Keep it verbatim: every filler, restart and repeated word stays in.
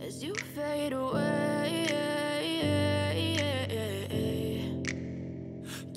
as you fade away.